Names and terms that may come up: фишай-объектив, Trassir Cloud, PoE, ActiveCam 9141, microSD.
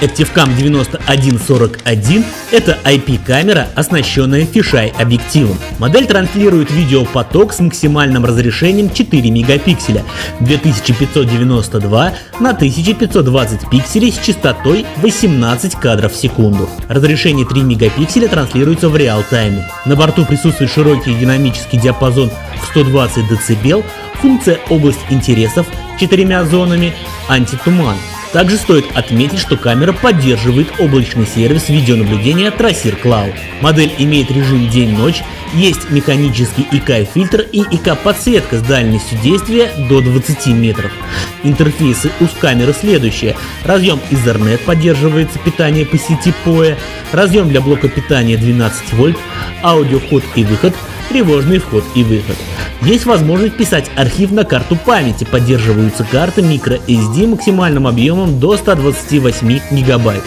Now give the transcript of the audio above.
ActiveCam 9141 – это IP-камера, оснащенная фишай-объективом. Модель транслирует видеопоток с максимальным разрешением 4 мегапикселя 2592 на 1520 пикселей с частотой 18 кадров в секунду. Разрешение 3 мегапикселя транслируется в реал-тайме. На борту присутствует широкий динамический диапазон в 120 дБ, функция «Область интересов» 4 зонами, антитуман. Также стоит отметить, что камера поддерживает облачный сервис видеонаблюдения Trassir Cloud. Модель имеет режим день-ночь, есть механический ИК-фильтр и ИК-подсветка с дальностью действия до 20 метров. Интерфейсы у камеры следующие. Разъем Ethernet, поддерживается питание по сети PoE, разъем для блока питания 12 вольт, аудио вход и выход, тревожный вход и выход. Есть возможность писать архив на карту памяти, поддерживаются карты microSD максимальным объемом до 128 гигабайт.